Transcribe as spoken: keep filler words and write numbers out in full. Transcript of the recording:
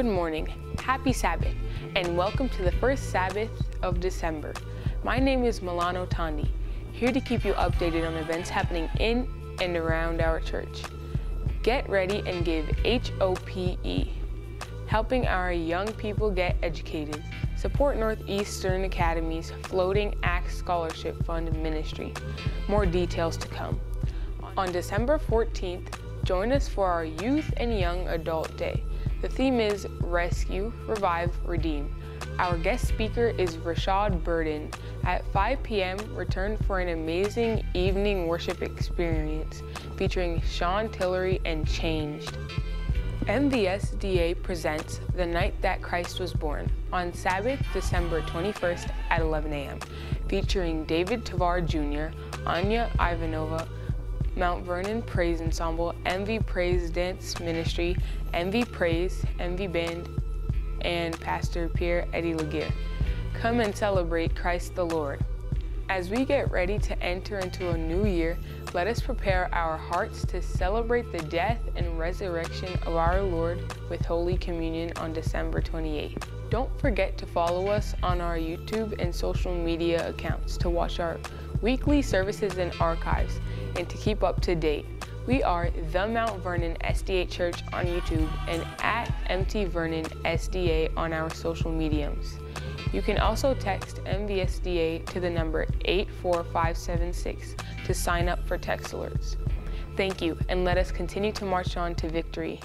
Good morning, happy Sabbath, and welcome to the first Sabbath of December. My name is Milan Otondi, here to keep you updated on events happening in and around our church. Get ready and give H O P E, helping our young people get educated. Support Northeastern Academy's Floating Axe Scholarship Fund Ministry. More details to come. On December fourteenth, join us for our Youth and Young Adult Day. The theme is Rescue, Revive, Redeem. Our guest speaker is Rashad Burden. At five p m, return for an amazing evening worship experience featuring Sean Tillery and Changed. M V S D A presents The Night That Christ Was Born on Sabbath, December twenty-first at eleven a m, featuring David Tavar Junior, Anya Ivanova, Mount Vernon Praise Ensemble, M V Praise Dance Ministry, M V Praise, M V Band, and Pastor Pierre Eddie Laguerre. Come and celebrate Christ the Lord. As we get ready to enter into a new year, let us prepare our hearts to celebrate the death and resurrection of our Lord with Holy Communion on December twenty-eighth. Don't forget to follow us on our YouTube and social media accounts to watch our weekly services and archives, and to keep up to date. We are the Mount Vernon S D A Church on YouTube and at M T Vernon S D A on our social mediums. You can also text M V S D A to the number eight four five seven six to sign up for text alerts. Thank you, and let us continue to march on to victory.